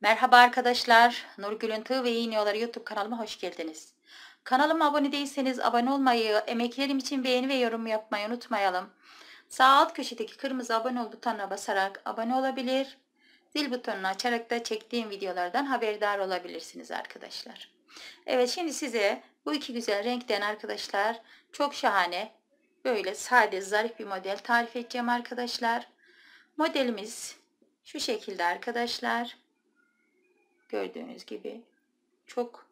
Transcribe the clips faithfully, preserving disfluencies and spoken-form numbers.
Merhaba arkadaşlar, Nurgül'ün Tığ ve İğneden Tığa Oyaları YouTube kanalıma hoş geldiniz. Kanalıma abone değilseniz abone olmayı, emeklerim için beğeni ve yorum yapmayı unutmayalım. Sağ alt köşedeki kırmızı abone ol butonuna basarak abone olabilir, zil butonunu açarak da çektiğim videolardan haberdar olabilirsiniz arkadaşlar. Evet, şimdi size bu iki güzel renkten arkadaşlar çok şahane, böyle sade, zarif bir model tarif edeceğim arkadaşlar. Modelimiz şu şekilde arkadaşlar. Gördüğünüz gibi çok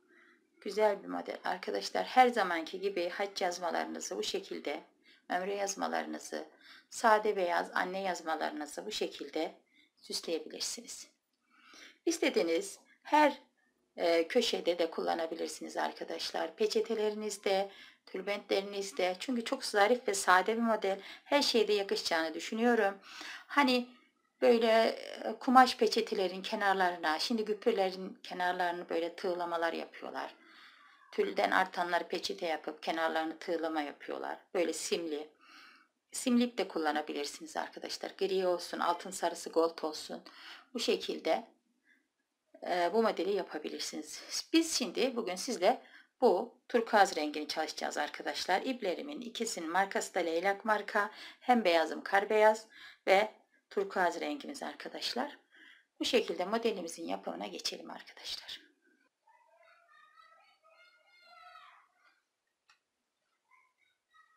güzel bir model arkadaşlar. Her zamanki gibi haç yazmalarınızı bu şekilde, ömre yazmalarınızı, sade beyaz anne yazmalarınızı bu şekilde süsleyebilirsiniz. İstediğiniz her e, köşede de kullanabilirsiniz arkadaşlar. Peçetelerinizde, tülbentlerinizde. Çünkü çok zarif ve sade bir model. Her şeyde yakışacağını düşünüyorum. Hani böyle kumaş peçetelerin kenarlarına, şimdi güpürlerin kenarlarını böyle tığlamalar yapıyorlar. Tülden artanları peçete yapıp kenarlarını tığlama yapıyorlar. Böyle simli. Simlik de kullanabilirsiniz arkadaşlar. Gri olsun, altın sarısı gold olsun. Bu şekilde e, bu modeli yapabilirsiniz. Biz şimdi bugün sizle bu turkuaz rengini çalışacağız arkadaşlar. İplerimin ikisinin markası da leylak marka. Hem beyazım kar beyaz ve turkuaz rengimiz arkadaşlar. Bu şekilde modelimizin yapımına geçelim arkadaşlar.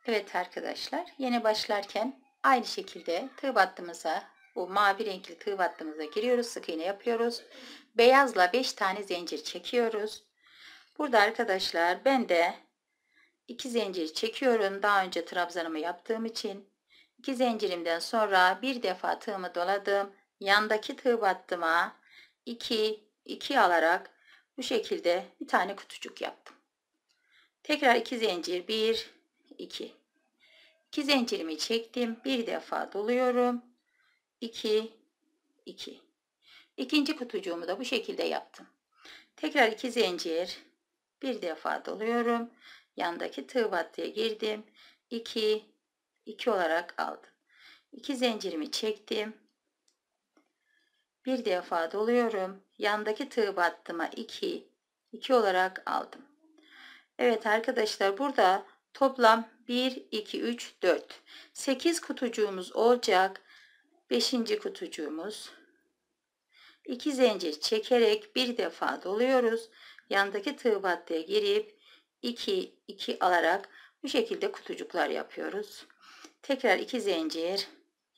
Evet arkadaşlar, yeni başlarken aynı şekilde tığ battığımıza, bu mavi renkli tığ battığımıza giriyoruz. Sık iğne yapıyoruz. Beyazla beş tane zincir çekiyoruz. Burada arkadaşlar ben de iki zincir çekiyorum. Daha önce trabzanımı yaptığım için. iki zincirimden sonra bir defa tığımı doladım. Yandaki tığ battıma iki iki alarak bu şekilde bir tane kutucuk yaptım. Tekrar iki zincir, bir iki. iki zincirimi çektim. Bir defa doluyorum. iki iki. İkinci kutucuğumu da bu şekilde yaptım. Tekrar iki zincir, bir defa doluyorum. Yandaki tığ battıya girdim. iki iki olarak aldım. iki zincirimi çektim. Bir defa doluyorum. Yandaki tığ battıma iki iki olarak aldım. Evet arkadaşlar, burada toplam bir iki üç dört. sekiz kutucuğumuz olacak. beşinci kutucuğumuz. iki zincir çekerek bir defa doluyoruz. Yandaki tığ battıya girip iki iki alarak bu şekilde kutucuklar yapıyoruz. Tekrar iki zincir,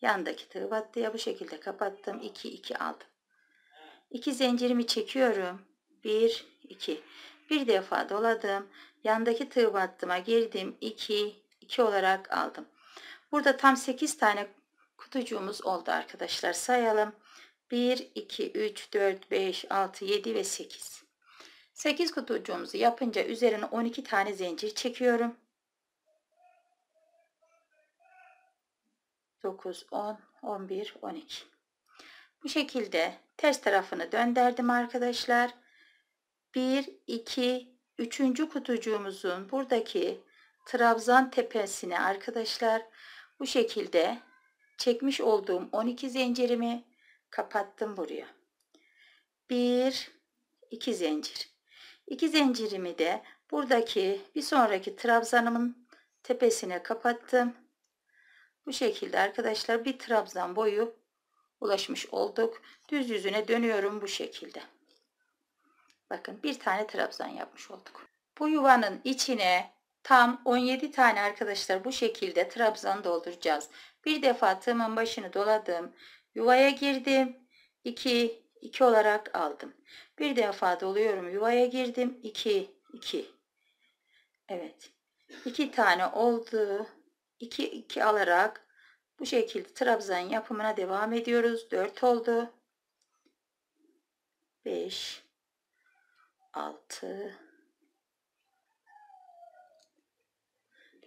yandaki tığ battıya bu şekilde kapattım. iki iki aldım. iki zincirimi çekiyorum. bir iki. Bir defa doladım. Yandaki tığ battıma girdim. iki iki olarak aldım. Burada tam sekiz tane kutucuğumuz oldu arkadaşlar. Sayalım. bir iki üç dört beş altı yedi ve sekiz. sekiz kutucuğumuzu yapınca üzerine on iki tane zincir çekiyorum. dokuz on on bir on iki. Bu şekilde ters tarafını döndürdüm arkadaşlar. bir iki üç. kutucuğumuzun buradaki trabzan tepesine arkadaşlar bu şekilde çekmiş olduğum on iki zincirimi kapattım buraya. bir iki zincir. iki zincirimi de buradaki bir sonraki trabzanımın tepesine kapattım. Bu şekilde arkadaşlar bir trabzan boyu ulaşmış olduk. Düz yüzüne dönüyorum bu şekilde. Bakın bir tane trabzan yapmış olduk. Bu yuvanın içine tam on yedi tane arkadaşlar bu şekilde trabzan dolduracağız. Bir defa tığımın başını doladım. Yuvaya girdim. iki iki olarak aldım. Bir defa doluyorum. Yuvaya girdim. iki iki. Evet. iki tane oldu. iki iki alarak bu şekilde trabzan yapımına devam ediyoruz. dört oldu. beş altı.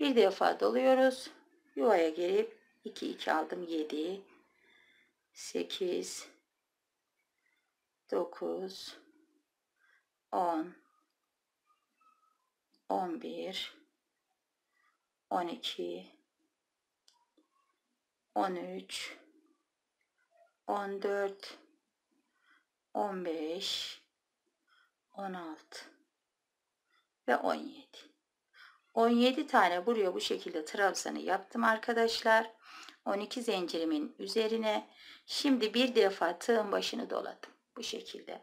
Bir defa doluyoruz. Yuvaya girip iki iki aldım. yedi sekiz dokuz on on bir on iki on üç on dört on beş, on altı ve on yedi. on yedi tane buraya bu şekilde trabzanı yaptım arkadaşlar. on iki zincirimin üzerine. Şimdi bir defa tığın başını doladım. Bu şekilde.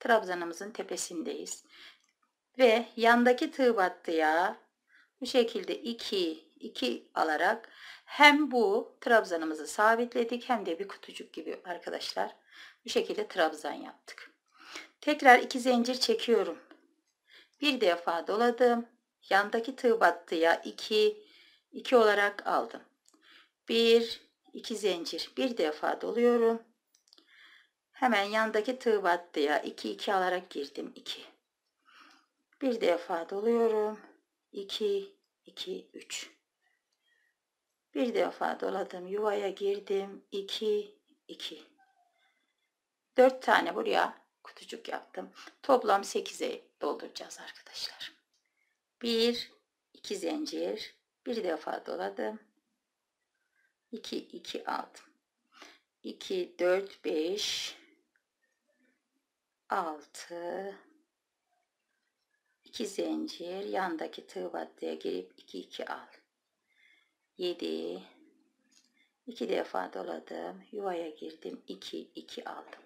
Trabzanımızın tepesindeyiz. Ve yandaki tığ battıya bu şekilde iki iki alarak hem bu trabzanımızı sabitledik hem de bir kutucuk gibi arkadaşlar. Bu şekilde trabzan yaptık. Tekrar iki zincir çekiyorum. Bir defa doladım. Yandaki tığ battıya iki iki olarak aldım. bir iki zincir. Bir defa doluyorum. Hemen yandaki tığ battıya iki iki alarak girdim. iki. Bir defa doluyorum. iki iki üç. Bir defa doladım. Yuvaya girdim. iki iki. dört tane buraya kutucuk yaptım. Toplam sekize dolduracağız arkadaşlar. bir iki zincir. Bir defa doladım. iki iki aldım. iki dört beş altı iki zincir, yandaki tığ battıya girip iki iki al. yedi iki defa doladım. Yuvaya girdim. iki iki aldım.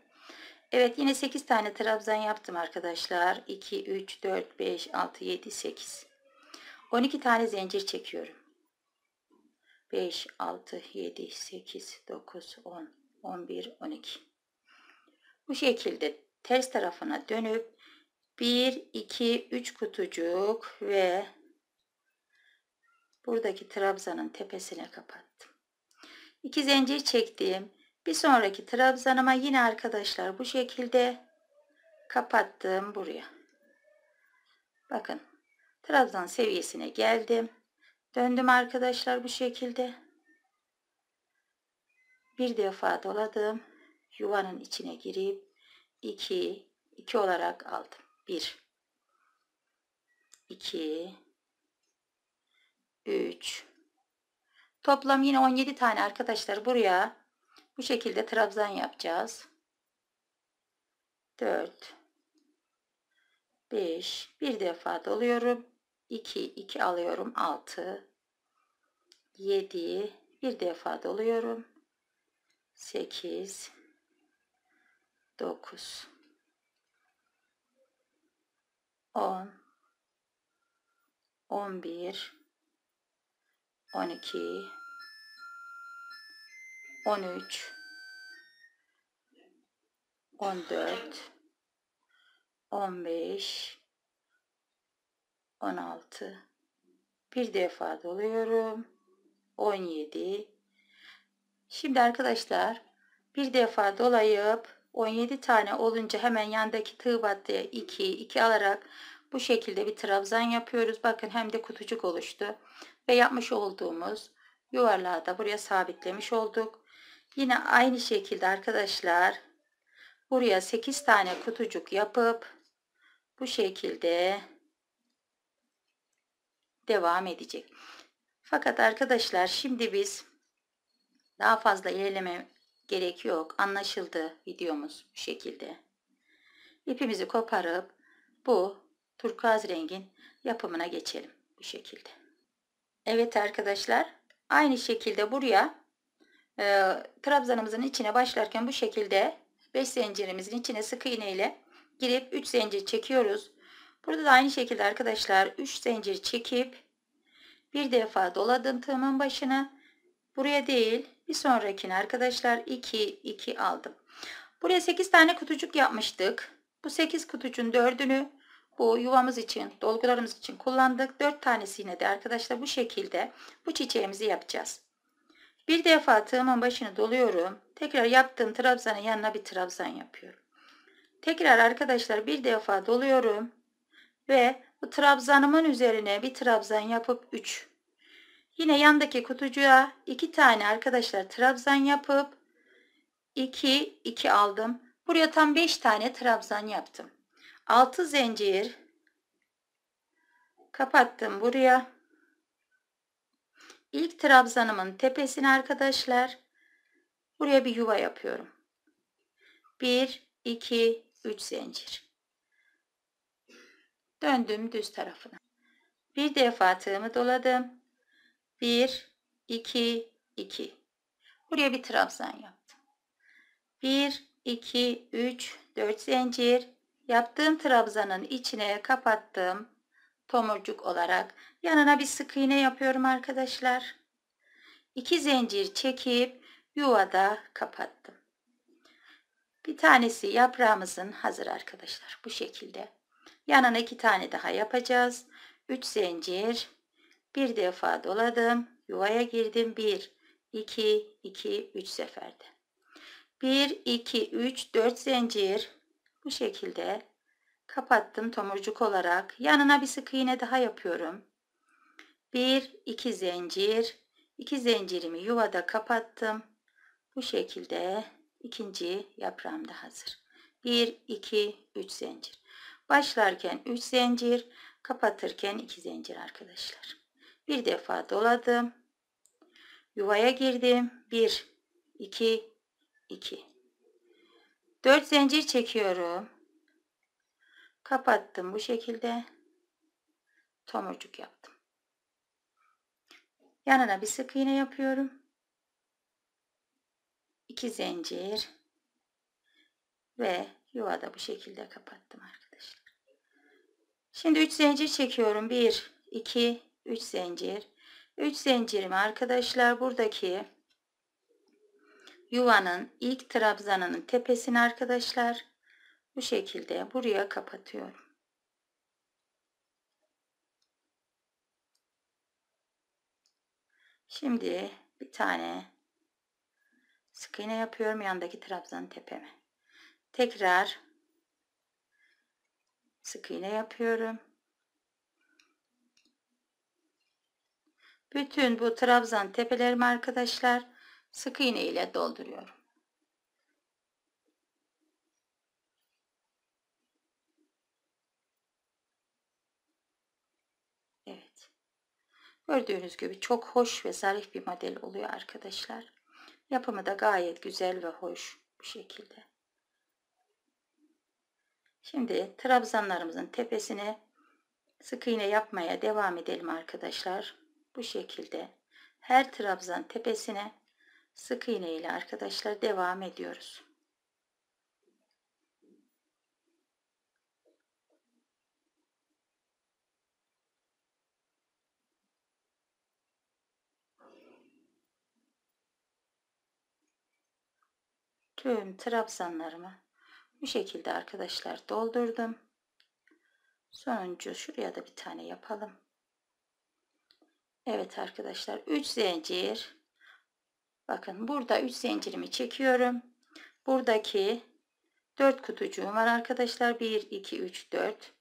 Evet, yine sekiz tane trabzan yaptım arkadaşlar. iki üç dört beş altı yedi sekiz. on iki tane zincir çekiyorum. beş altı yedi sekiz dokuz on on bir on iki. Bu şekilde ters tarafına dönüp bir iki üç kutucuk ve buradaki trabzanın tepesine kapattım. iki zincir çektim. Bir sonraki trabzanıma yine arkadaşlar bu şekilde kapattım buraya. Bakın, trabzan seviyesine geldim. Döndüm arkadaşlar bu şekilde. Bir defa doladım. Yuvanın içine girip iki iki olarak aldım. bir iki üç. Toplam yine on yedi tane arkadaşlar buraya bu şekilde trabzan yapacağız. dört beş. Bir defa doluyorum. iki iki alıyorum. altı yedi. Bir defa doluyorum. sekiz dokuz on on bir on iki on üç on dört on beş on altı. Bir defa doluyorum. on yedi. Şimdi arkadaşlar bir defa dolayıp on yedi tane olunca hemen yandaki tığ battıya iki iki alarak bu şekilde bir trabzan yapıyoruz. Bakın, hem de kutucuk oluştu ve yapmış olduğumuz yuvarlağı da buraya sabitlemiş olduk. Yine aynı şekilde arkadaşlar buraya sekiz tane kutucuk yapıp bu şekilde devam edecek. Fakat arkadaşlar şimdi biz daha fazla ilerleme gerek yok. Anlaşıldı videomuz bu şekilde. İpimizi koparıp bu turkuaz rengin yapımına geçelim bu şekilde. Evet arkadaşlar, aynı şekilde buraya e, trabzanımızın içine başlarken bu şekilde beş zincirimizin içine sık iğne ile girip üç zincir çekiyoruz. Burada da aynı şekilde arkadaşlar üç zincir çekip bir defa doladım tığımın başını. Buraya değil, bir sonrakine arkadaşlar iki iki aldım. Buraya sekiz tane kutucuk yapmıştık. Bu sekiz kutucuğun dördünü bu yuvamız için, dolgularımız için kullandık. dört tanesine de arkadaşlar bu şekilde bu çiçeğimizi yapacağız. Bir defa tığımın başını doluyorum. Tekrar yaptığım trabzanın yanına bir trabzan yapıyorum. Tekrar arkadaşlar bir defa doluyorum ve bu trabzanımın üzerine bir trabzan yapıp üç. Yine yandaki kutucuğa iki tane arkadaşlar trabzan yapıp iki iki aldım. Buraya tam beş tane trabzan yaptım. altı zincir kapattım buraya. İlk trabzanımın tepesine arkadaşlar buraya bir yuva yapıyorum. bir iki üç zincir. Döndüm düz tarafına. Bir defa tığımı doladım. bir iki iki. Buraya bir trabzan yaptım. bir iki üç dört zincir. Yaptığım trabzanın içine kapattım. Tomurcuk olarak yanına bir sık iğne yapıyorum arkadaşlar. iki zincir çekip yuvada kapattım. Bir tanesi yaprağımızın hazır arkadaşlar. Bu şekilde. Yanına iki tane daha yapacağız. üç zincir. Bir defa doladım. Yuvaya girdim. bir iki iki üç seferde. bir iki üç dört zincir. Bu şekilde kapattım tomurcuk olarak. Yanına bir sık iğne daha yapıyorum. bir iki zincir. iki zincirimi yuvada kapattım. Bu şekilde ikinci yaprağım da hazır. bir iki üç zincir. Başlarken üç zincir, kapatırken iki zincir arkadaşlar. Bir defa doladım. Yuvaya girdim. bir iki iki. dört zincir çekiyorum. Kapattım bu şekilde. Tomurcuk yaptım. Yanına bir sık iğne yapıyorum. iki zincir ve yuvada bu şekilde kapattım arkadaşlar. Şimdi üç zincir çekiyorum. bir iki üç zincir. üç zincirimi arkadaşlar buradaki yuvanın ilk trabzanının tepesine arkadaşlar bu şekilde buraya kapatıyorum. Şimdi bir tane sık iğne yapıyorum yandaki trabzanın tepeme. Tekrar sık iğne yapıyorum. Bütün bu trabzan tepelerimi arkadaşlar sık iğne ile dolduruyorum. Evet. Gördüğünüz gibi çok hoş ve zarif bir model oluyor arkadaşlar. Yapımı da gayet güzel ve hoş bu şekilde. Şimdi trabzanlarımızın tepesine sık iğne yapmaya devam edelim arkadaşlar. Bu şekilde her trabzan tepesine sık iğne ile arkadaşlar devam ediyoruz. Tüm trabzanlarımı bu şekilde arkadaşlar doldurdum. Sonuncu şuraya da bir tane yapalım. Evet arkadaşlar, üç zincir. Bakın burada üç zincirimi çekiyorum. Buradaki dört kutucuğum var arkadaşlar. bir iki üç dört.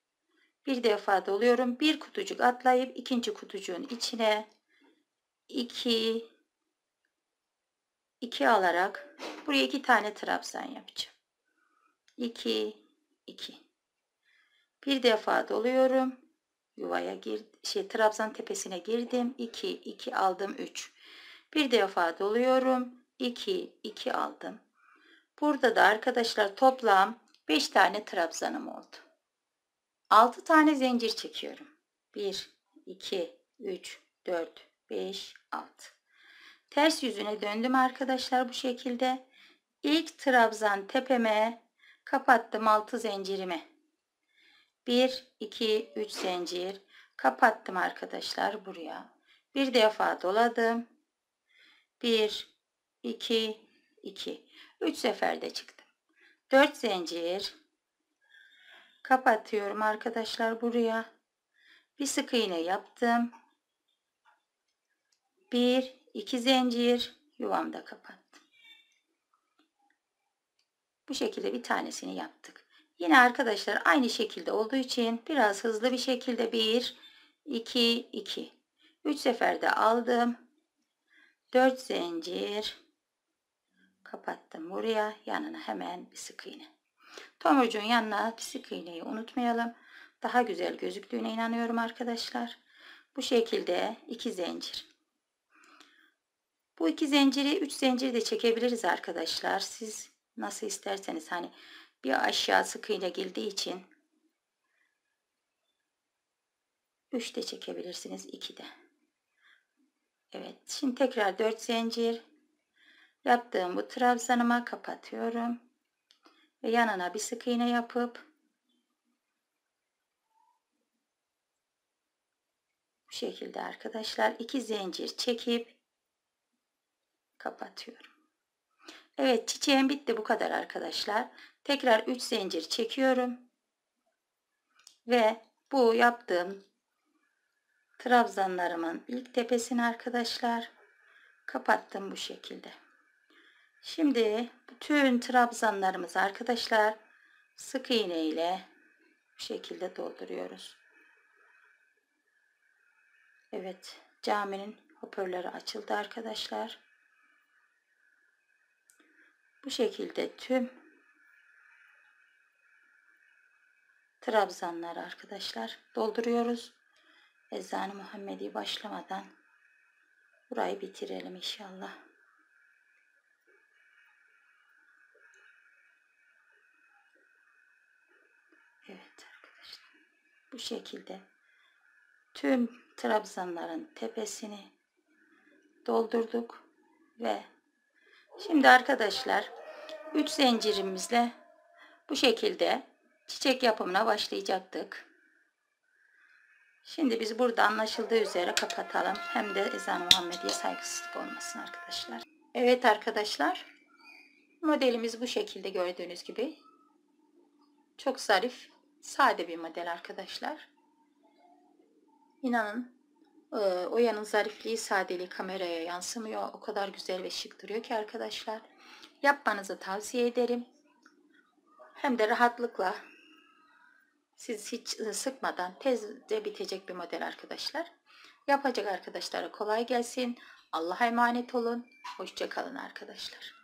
Bir defa doluyorum. Bir kutucuk atlayıp ikinci kutucuğun içine iki iki alarak buraya iki tane trabzan yapacağım. iki iki. Bir defa doluyorum. Yuvaya gir, şey trabzan tepesine girdim. iki iki aldım. üç. Bir defa doluyorum. iki iki aldım. Burada da arkadaşlar toplam beş tane trabzanım oldu. altı tane zincir çekiyorum. bir iki üç dört beş altı. Ters yüzüne döndüm arkadaşlar bu şekilde. İlk trabzan tepeme kapattım altı zincirimi. bir iki üç zincir kapattım arkadaşlar buraya. Bir defa doladım. bir iki iki. üç seferde çıktım. dört zincir kapatıyorum arkadaşlar buraya. Bir sık iğne yaptım. bir iki zincir yuvamda kapattım. Bu şekilde bir tanesini yaptık. Yine arkadaşlar aynı şekilde olduğu için biraz hızlı bir şekilde bir iki iki. üç seferde aldım. dört zincir kapattım buraya. Yanına hemen bir sık iğne. Tomurcuğun yanına bir sık iğneyi unutmayalım. Daha güzel gözüktüğüne inanıyorum arkadaşlar. Bu şekilde iki zincir. Bu iki zinciri üç zincir de çekebiliriz arkadaşlar. Siz nasıl isterseniz hani bir aşağısı kıyına geldiği için üç de çekebilirsiniz, iki de. Evet, şimdi tekrar dört zincir yaptığım bu trabzanıma kapatıyorum ve yanına bir sık iğne yapıp bu şekilde arkadaşlar iki zincir çekip kapatıyorum. Evet, çiçeğim bitti, bu kadar arkadaşlar. Tekrar üç zincir çekiyorum ve bu yaptığım trabzanlarımın ilk tepesini arkadaşlar kapattım bu şekilde. Şimdi bütün trabzanlarımızı arkadaşlar sık iğne ile bu şekilde dolduruyoruz. Evet, caminin hoparlörü açıldı arkadaşlar. Bu şekilde tüm trabzanları arkadaşlar dolduruyoruz. Ezan-ı Muhammedi başlamadan burayı bitirelim inşallah. Evet arkadaşlar, bu şekilde tüm trabzanların tepesini doldurduk ve şimdi arkadaşlar üç zincirimizle bu şekilde çiçek yapımına başlayacaktık. Şimdi biz burada anlaşıldığı üzere kapatalım. Hem de ezan-ı Muhammedi'ye saygısızlık olmasın arkadaşlar. Evet arkadaşlar, modelimiz bu şekilde gördüğünüz gibi. Çok zarif, sade bir model arkadaşlar. İnanın oyanın zarifliği, sadeliği kameraya yansımıyor. O kadar güzel ve şık duruyor ki arkadaşlar. Yapmanızı tavsiye ederim. Hem de rahatlıkla, siz hiç sıkmadan tezde bitecek bir model arkadaşlar. Yapacak arkadaşlara kolay gelsin. Allah'a emanet olun. Hoşça kalın arkadaşlar.